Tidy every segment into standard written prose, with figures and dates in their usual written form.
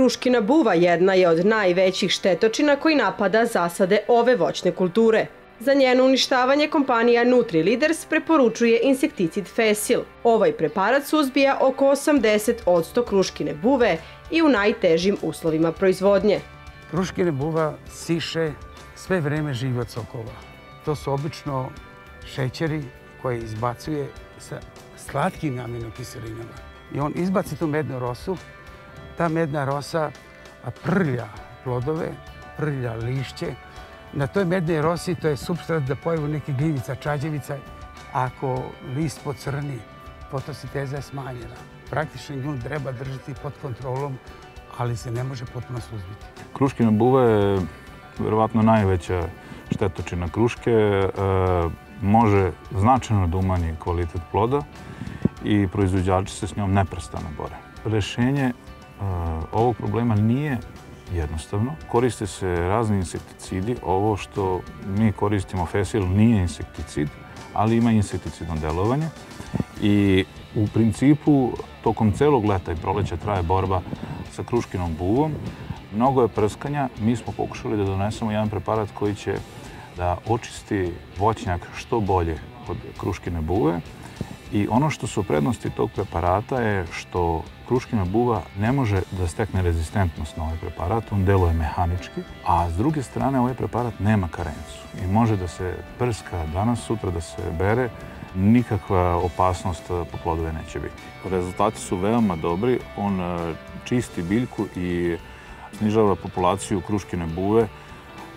Kruškina buva jedna je od najvećih štetočina koji napada zasade ove voćne kulture. Za njeno uništavanje kompanija Nutrileaders preporučuje insekticid FeSil. Ovaj preparat suzbija oko 80% kruškine buve i u najtežim uslovima proizvodnje. Kruškina buva siše sve vreme živi od sokova. To su obično šećeri koje izbacuje sa slatkim aminokiselinama. I on izbaci tu mednu rosu. Ta medna rosa prlja plodove, prlja lišće. Na toj mednoj rosi to je supstrat da pojavu neke gljivica, čađevica. Ako list pocrni, fotosinteza je smanjena. Praktično nju treba držati pod kontrolom, ali se ne može potpuno suzbiti. Kruškina buva je verovatno najveća štetočina kruške. Može značajno da umanji kvalitet ploda i proizvođači se s njom neprestano bore. Rešenje ovog problema nije jednostavno. Koriste se razni insekticidi. Ovo što mi koristimo, FeSil, nije insekticid, ali ima insekticidno delovanje. I u principu, tokom celog leta i proleća traje borba sa kruškinom buvom. Mnogo je prskanja. Mi smo pokušali da donesemo jedan preparat koji će da očisti voćnjak što bolje od kruškine buve. I ono što su prednosti tog preparata je što kruškina buva ne može da stekne rezistentnost na ovaj preparat, on deluje mehanički, a s druge strane ovaj preparat nema karencu i može da se prska danas, sutra da se bere, nikakva opasnost po plodove neće biti. Rezultati su veoma dobri, on čisti biljku i snižava populaciju kruškine buve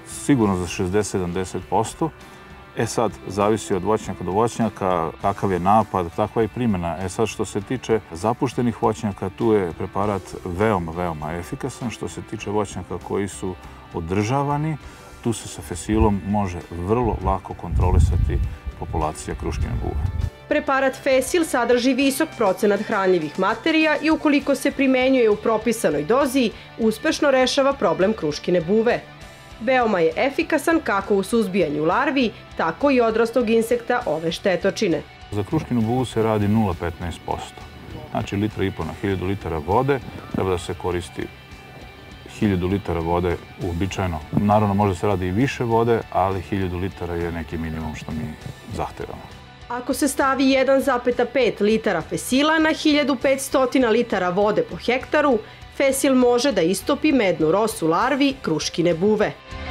sigurno za 60–70%. Sad, zavisi od voćnjaka do voćnjaka, takav je napad, takva je i primjena. Sad, što se tiče zapuštenih voćnjaka, tu je preparat veoma, veoma efikasan. Što se tiče voćnjaka koji su održavani, tu se sa FeSilom može vrlo lako kontrolisati populacija kruškine buve. Preparat FeSil sadrži visok procenat hranljivih materija i ukoliko se primenjuje u propisanoj dozi, uspešno rešava problem kruškine buve. Veoma je efikasan kako u suzbijanju larvi, tako i odrastog insekta ove štetočine. Za kruškinu buvu se radi 0,15%. Znači, 1,5 litara na 1000 litara vode. Treba da se koristi 1000 litara vode uobičajeno. Naravno, može da se radi i više vode, ali 1000 litara je neki minimum što mi zahtevamo. Ako se stavi 1,5 litara FeSila na 1500 litara vode po hektaru, FeSil može da istopi mednu rosu larvi kruškine buve.